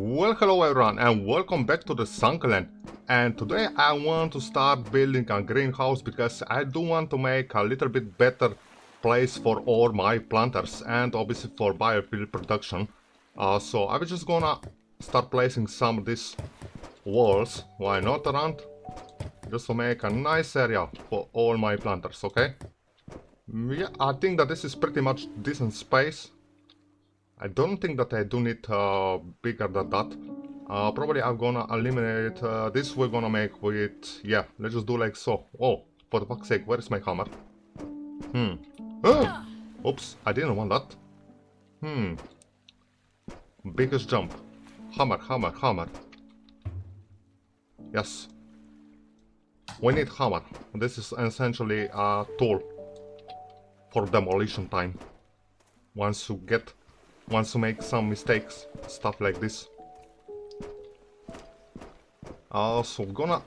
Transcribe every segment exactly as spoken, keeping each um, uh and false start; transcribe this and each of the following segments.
Well, hello everyone and welcome back to the Sunkenland, and today I want to start building a greenhouse because I do want to make a little bit better place for all my planters and obviously for biofuel production. Uh, so I'm just gonna start placing some of these walls, why not, around, just to make a nice area for all my planters, okay? Yeah, I think that this is pretty much decent space. I don't think that I do need uh, bigger than that. Uh, probably I'm gonna eliminate uh, this. We're gonna make with, yeah, let's just do like so. Oh, for fuck's sake, where's my hammer? Hmm. Oh! Oops, I didn't want that. Hmm. Biggest jump. Hammer, hammer, hammer. Yes. We need hammer. This is essentially a tool for demolition time. Once you get Once you make some mistakes, stuff like this. Uh, so I'm gonna...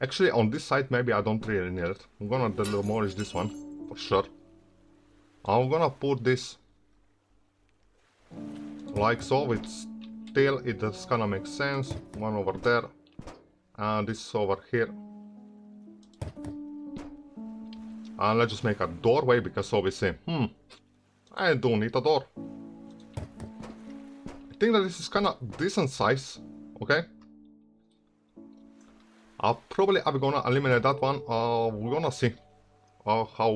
Actually, on this side, maybe I don't really need it. I'm gonna demolish this one, for sure. I'm gonna put this... like so, it's still, it does kinda make sense. One over there. And this over here. And let's just make a doorway, because obviously... Hmm. I do need a door. I think that this is kind of decent size, okay? Uh, probably I'm gonna eliminate that one. Uh, we're gonna see uh, how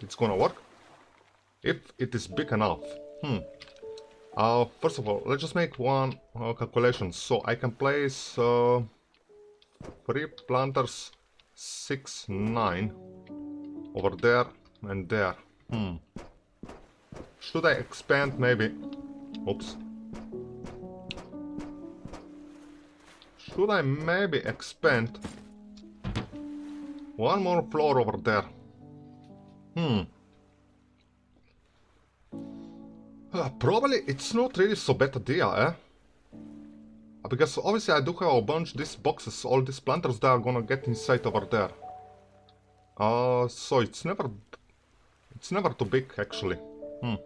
it's gonna work. If it is big enough. Hmm. Uh, first of all, let's just make one uh, calculation. So I can place uh, three planters, six, nine, over there and there. Hmm. Should I expand maybe? Oops. Should I maybe expand one more floor over there? Hmm. Uh, probably it's not really so bad idea, eh? Because obviously I do have a bunch of these boxes, all these planters that are gonna get inside over there. Uh, so it's never... It's never too big, actually. Hmm.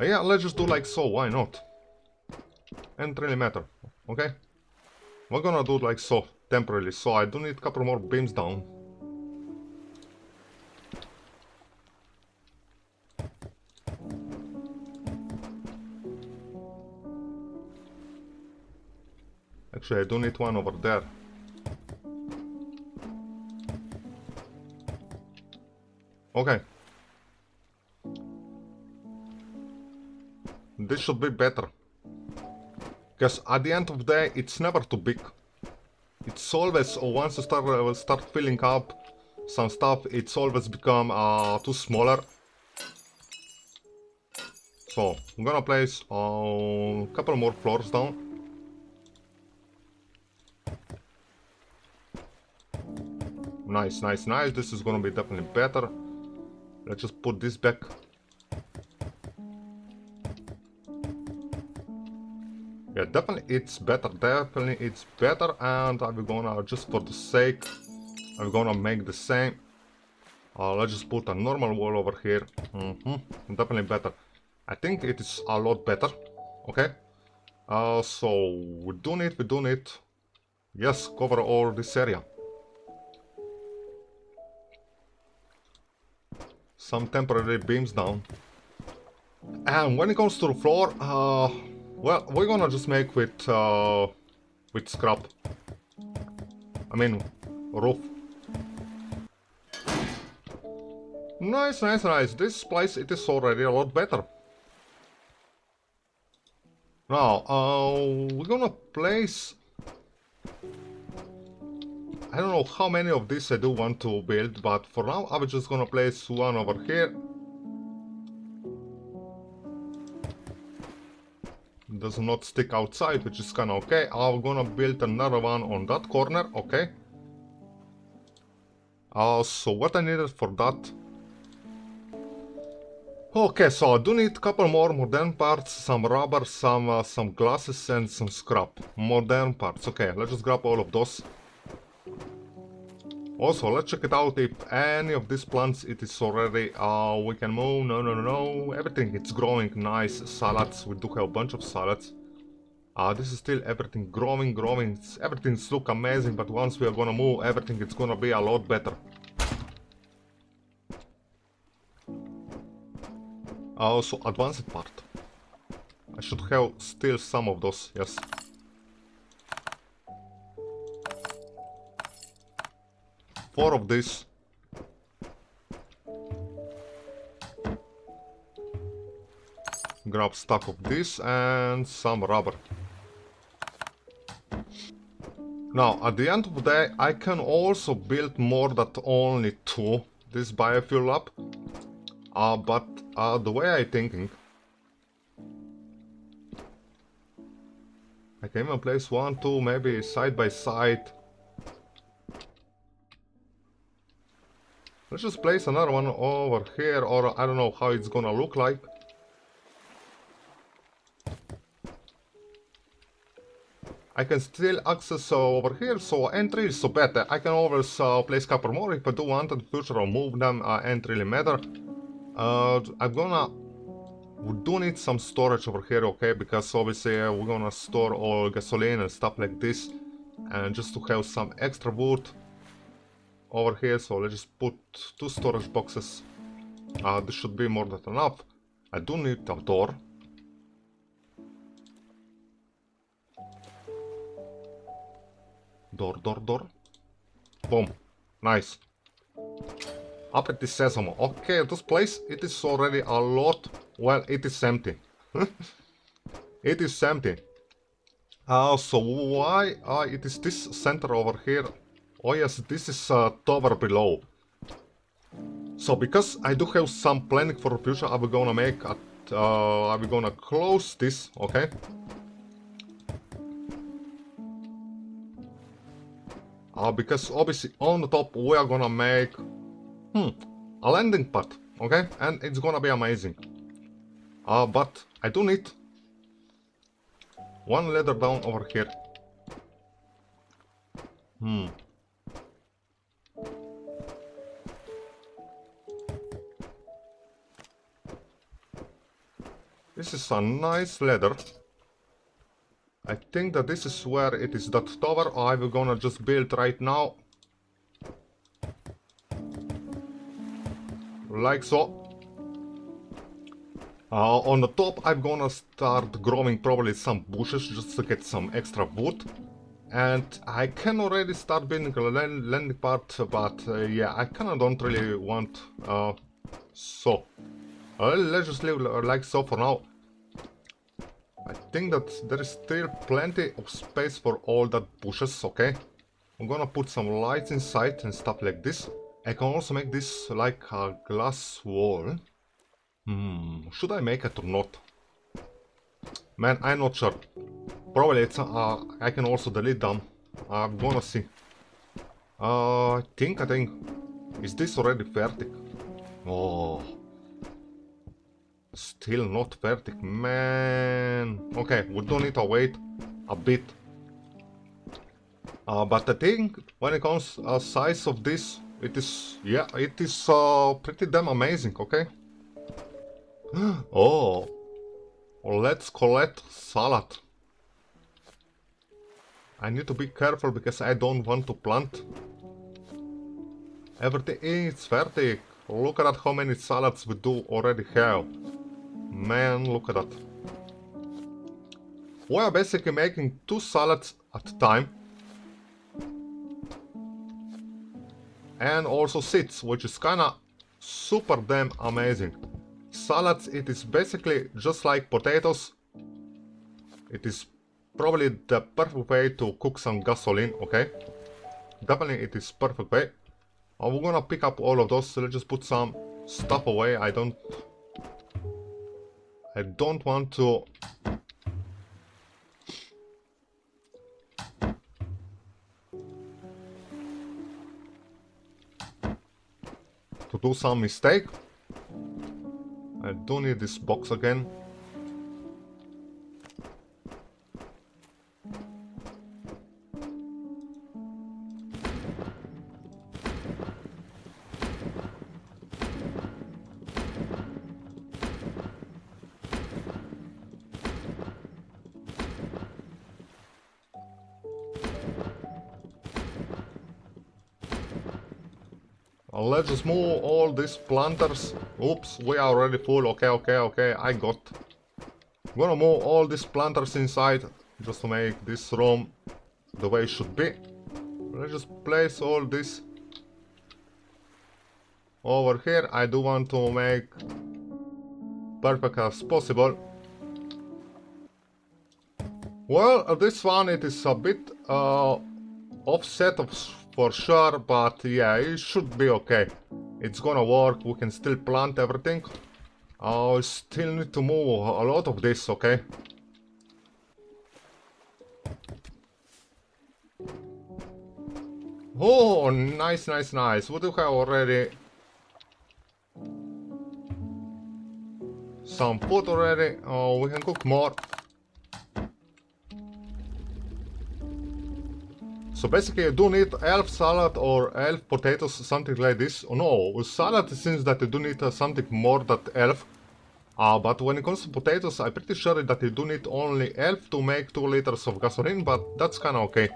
Yeah, let's just do like so, why not? Doesn't really matter, okay? We're gonna do like so, temporarily, so I do need a couple more beams down. Actually, I do need one over there. Okay. This should be better, because at the end of the day, it's never too big. It's always, once you start, uh, start filling up some stuff, it's always become uh, too smaller. So, I'm gonna place a uh, couple more floors down. Nice, nice, nice. This is gonna be definitely better. Let's just put this back. Yeah, definitely it's better, definitely it's better, and I'm gonna, just for the sake, I'm gonna make the same. Uh, let's just put a normal wall over here. Mm-hmm. Definitely better. I think it is a lot better, okay? Uh, so, we do need, we do need, yes, cover all this area. Some temporary beams down. And when it comes to the floor, uh... well, we're gonna just make with uh, with scrap. I mean, roof. Nice, nice, nice. This place, it is already a lot better. Now, uh, we're gonna place... I don't know how many of these I do want to build, but for now, I'm just gonna place one over here. Does not stick outside, which is kind of okay. I'm gonna build another one on that corner, okay? Uh, so what I needed for that? Okay, so I do need a couple more modern parts, some rubber, some uh, some glasses and some scrap. Modern parts, okay, let's just grab all of those. Also, let's check it out if any of these plants it is already uh we can move. No, no, no, no. Everything it's growing nice. Salads, we do have a bunch of salads. Uh, this is still everything growing, growing. It's, everything's look amazing, but once we are gonna move everything, it's gonna be a lot better. Also, uh, advanced part. I should have still some of those, yes. Four of these. Grab a stack of this and some rubber. Now, at the end of the day, I can also build more than only two, this biofuel lab. Uh, but uh, the way I'm thinking, I can even place one, two, maybe side by side. Let's just place another one over here, or I don't know how it's gonna look like. I can still access uh, over here, so entry is so better. I can always uh, place a couple more if I do want in the future or move them, uh, ain't really matter. Uh, I'm gonna... We do need some storage over here, okay, because obviously uh, we're gonna store all gasoline and stuff like this. And just to have some extra wood over here, so let's just put two storage boxes. Uh, this should be more than enough. I do need a door. Door, door, door. Boom. Nice. Up at the sesame. Okay, this place, it is already a lot. Well, it is empty. It is empty. Uh, so why uh, it is this center over here? Oh yes, this is a uh, tower below. So because I do have some planning for the future, I'm gonna make a... Uh, I'm gonna close this, okay? Uh, because obviously on the top we are gonna make hmm, a landing pad, okay, and it's gonna be amazing. Uh, but I do need one ladder down over here. Hmm. This is a nice ladder. I think that this is where it is that tower I'm gonna just build right now. Like so. Uh, on the top I'm gonna start growing probably some bushes just to get some extra wood. And I can already start building a landing pad, but uh, yeah, I kinda don't really want... Uh, so. Uh, let's just leave like so for now. I think that there is still plenty of space for all that bushes, okay? I'm gonna put some lights inside and stuff like this. I can also make this like a glass wall. Hmm, should I make it or not? Man, I'm not sure. Probably it's... Uh, I can also delete them. I'm gonna see. Uh, I think, I think... Is this already vertic? Oh... Still not vertic, man. Okay, we do need to wait a bit. Uh, but I think when it comes uh, size of this, it is, yeah, it is uh, pretty damn amazing, okay? Oh, let's collect salad. I need to be careful because I don't want to plant. Everything is vertic. Look at how many salads we do already have. Man, look at that. We are basically making two salads at a time. And also seeds, which is kinda super damn amazing. Salads, it is basically just like potatoes. It is probably the perfect way to cook some gasoline, okay? Definitely it is perfect way. Oh, we're gonna pick up all of those, so let's just put some stuff away. I don't... I don't want to... to do some mistake. I do need this box again. Let's move all these planters. Oops, we are already full. Okay, okay, okay, I got. I'm gonna move all these planters inside just to make this room the way it should be. Let's just place all this over here. I do want to make perfect as possible. Well, this one, it is a bit uh, offset of for sure, but yeah, it should be okay. It's gonna work. We can still plant everything. I still need to move a lot of this, okay? Oh, nice, nice, nice. We do have already some food already. Oh, we can cook more. So basically you do need elf salad or elf potatoes, something like this. Oh, no, salad seems that you do need uh, something more than elf. Uh, but when it comes to potatoes, I'm pretty sure that you do need only elf to make two liters of gasoline, but that's kinda okay.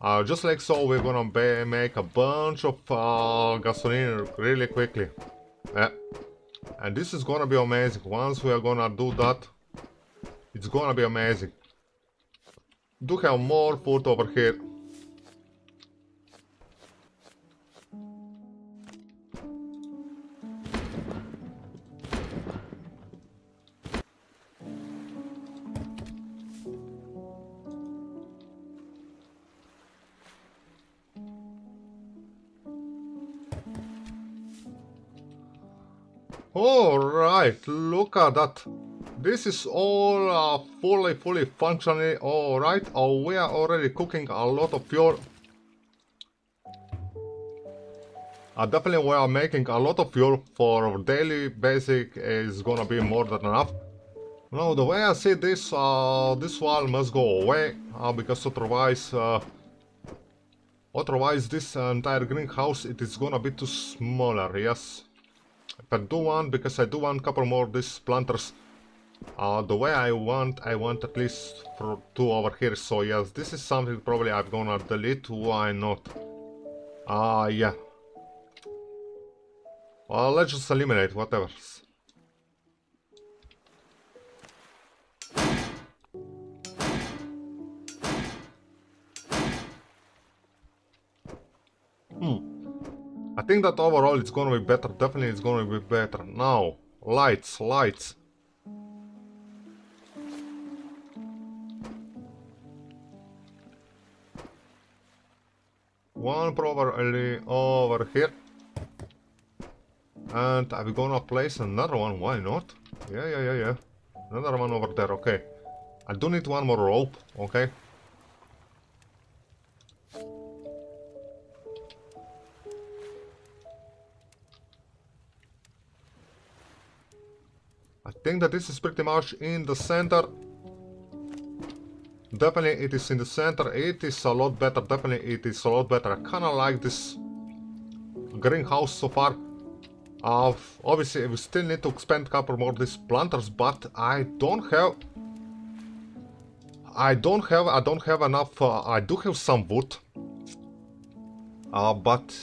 Uh, just like so, we're gonna be make a bunch of uh, gasoline really quickly. Yeah. And this is gonna be amazing. Once we are gonna do that, it's gonna be amazing. Do have more food over here. All right, look at that. This is all uh, fully, fully functioning. All right, oh, we are already cooking a lot of fuel. Uh, definitely, we are making a lot of fuel for daily basic. Is gonna be more than enough. Now, the way I see this, uh, this wall must go away uh, because otherwise, uh, otherwise, this entire greenhouse it is gonna be too smaller. Yes, if I do one because I do want a couple more of these planters. Uh, the way I want, I want at least two over here, so yes, this is something probably I'm gonna delete, why not? Ah, uh, yeah. Uh, let's just eliminate whatever. Hmm. I think that overall it's gonna be better, definitely it's gonna be better. Now, lights, lights. One probably over here. And I'm gonna place another one, why not? Yeah, yeah, yeah, yeah. Another one over there, okay. I do need one more rope, okay. I think that this is pretty much in the center. Definitely it is in the center, it is a lot better, definitely it is a lot better. I kinda like this greenhouse so far. Uh, obviously we still need to expand a couple more of these planters, but I don't have... I don't have, I don't have enough, uh, I do have some wood. Uh, but...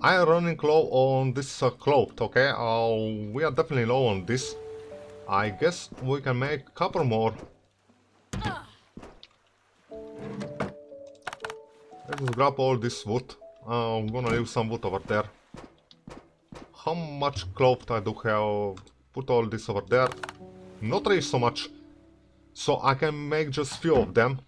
I am running low on this uh, cloth, okay? Uh, we are definitely low on this. I guess we can make a couple more. Let's grab all this wood. Uh, I'm gonna leave some wood over there. How much cloth I do have? Put all this over there. Not really so much. So I can make just few of them.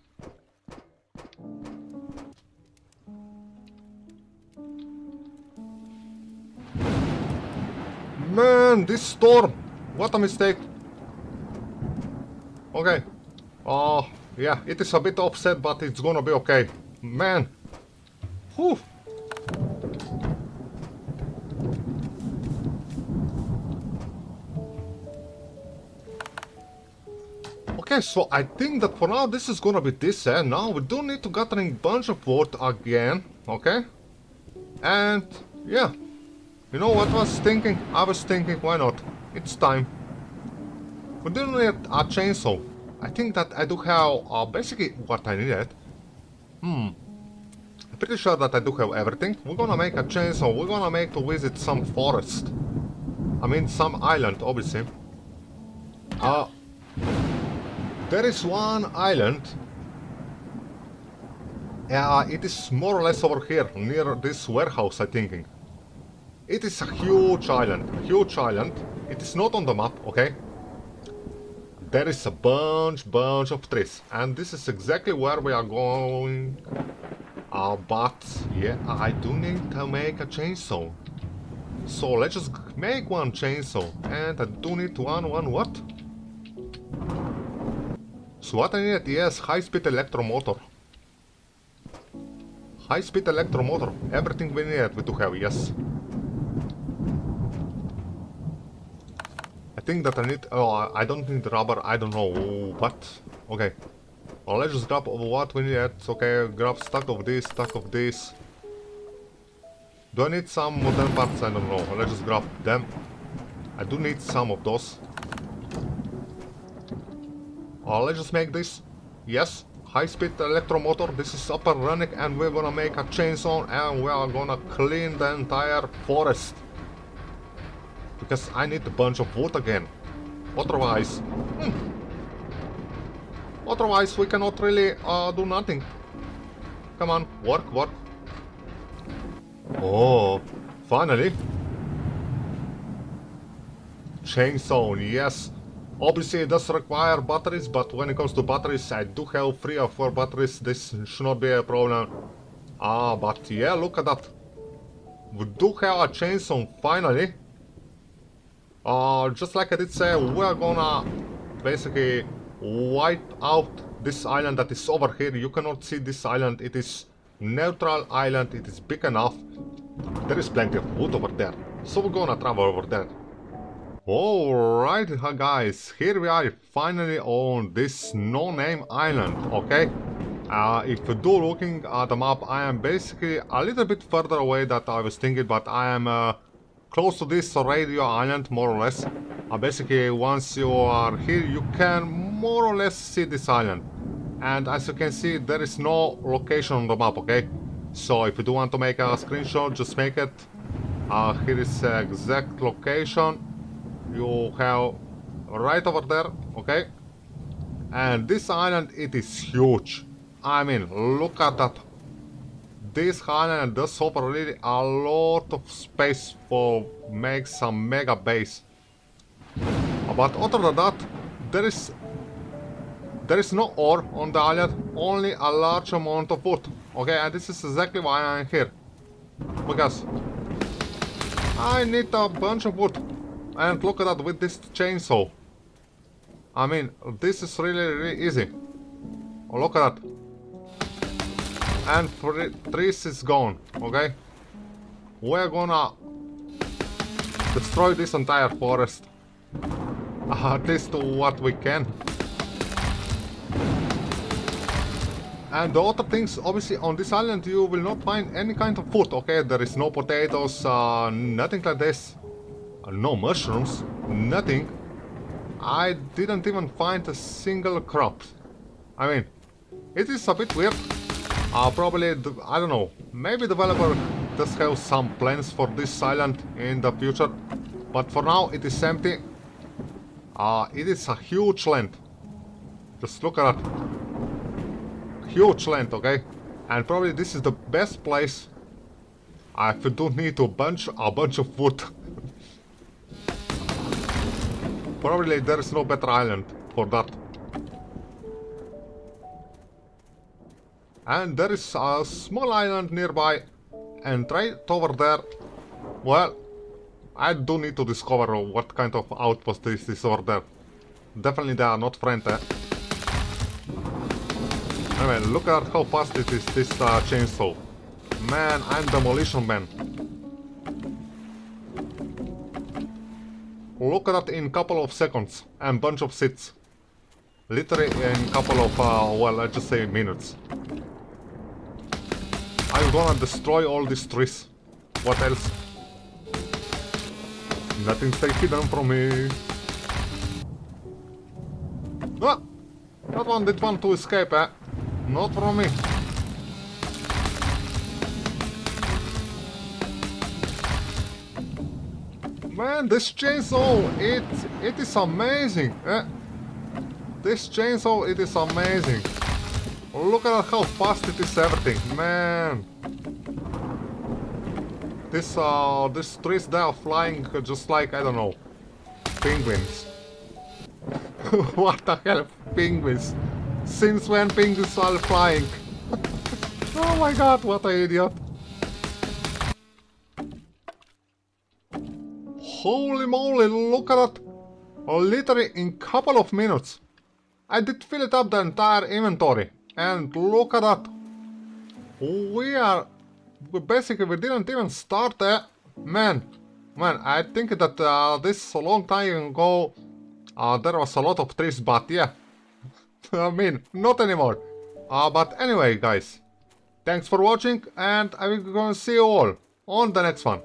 Man, this storm! What a mistake! Okay. Oh, yeah, it is a bit offset, but it's gonna be okay. Man, whew. Okay, so I think that for now this is gonna be this, eh? Now we do need to gather a bunch of wood again, okay? And yeah, you know what I was thinking? I was thinking, why not? It's time. We do need a chainsaw. I think that I do have uh, basically what I needed. Hmm. I pretty sure that I do have everything. We're gonna make a chainsaw, we're gonna make to visit some forest. I mean some island, obviously. Uh, there is one island. Uh, it is more or less over here, near this warehouse, I think. It is a huge island, a huge island. It is not on the map, okay? There is a bunch, bunch of trees. And this is exactly where we are going. Uh, but, yeah, I do need to make a chainsaw. So let's just make one chainsaw. And I do need one, one what? So what I need, yes, high-speed electromotor. High-speed electromotor. Everything we need, we do have, yes. I think that I need... Oh, I don't need rubber, I don't know what. Okay. Well, let's just grab what we need. Okay, grab stack of this, stack of this. Do I need some modern parts? I don't know. Let's just grab them. I do need some of those. Oh, let's just make this. Yes. High-speed electromotor, this is up and running, and we're gonna make a chainsaw and we are gonna clean the entire forest. Because I need a bunch of wood again. Otherwise... Hmm, otherwise we cannot really uh, do nothing. Come on, work, work. Oh, finally. Chainsaw, yes. Obviously it does require batteries, but when it comes to batteries, I do have three or four batteries, this should not be a problem. Ah, but yeah, look at that. We do have a chainsaw, finally. Uh, just like I did say, we're gonna basically wipe out this island that is over here. You cannot see this island, it is neutral island, it is big enough. There is plenty of wood over there, so we're gonna travel over there. Alright guys, here we are finally on this no-name island, okay? Uh, if you do looking at the map, I am basically a little bit further away than I was thinking, but I am uh, close to this radio island, more or less. Uh, basically, once you are here, you can more or less see this island. And as you can see, there is no location on the map, okay? So if you do want to make a screenshot, just make it. Uh, here is the exact location. You have right over there, okay? And this island, it is huge. I mean, look at that. This island does offer really a lot of space for make some mega base. But other than that, there is there is no ore on the island, only a large amount of wood. Okay, and this is exactly why I'm here. Because I need a bunch of wood. And look at that with this chainsaw. I mean, this is really, really easy. Oh, look at that. And trees is gone, okay? We're gonna destroy this entire forest. At least do what we can. And the other things, obviously, on this island, you will not find any kind of food, okay? There is no potatoes, uh, nothing like this. No mushrooms, nothing. I didn't even find a single crop. I mean, it is a bit weird. Uh, probably, I don't know, maybe developer does have some plans for this island in the future. But for now, it is empty. Uh, it is a huge land. Just look at that. Huge land, okay? And probably this is the best place if you don't need a bunch, a bunch of wood. Probably there is no better island for that. And there is a small island nearby. And right over there... Well, I do need to discover what kind of outpost this is over there. Definitely they are not friendly. Eh? Anyway, look at how fast it is, this uh, chainsaw. Man, I'm demolition man. Look at that in couple of seconds and bunch of seeds. Literally in couple of, uh, well, let's just say minutes. I'm gonna destroy all these trees. What else? Nothing stays hidden from me. Ah! That one did want to escape, eh? Not from me. Man, this chainsaw, it it is amazing. Eh? This chainsaw, it is amazing. Look at how fast it is everything, man. This uh, these trees they are flying just like, I don't know, penguins. What the hell, penguins? Since when penguins are flying? Oh my god, what an idiot! Holy moly, look at that! Literally in couple of minutes, I did fill it up the entire inventory, and look at that! We are. Basically, we didn't even start that. Man, man, I think that uh, this a long time ago, uh, there was a lot of trees, but yeah. I mean, not anymore. Uh, but anyway, guys, thanks for watching, and I will go and see you all on the next one.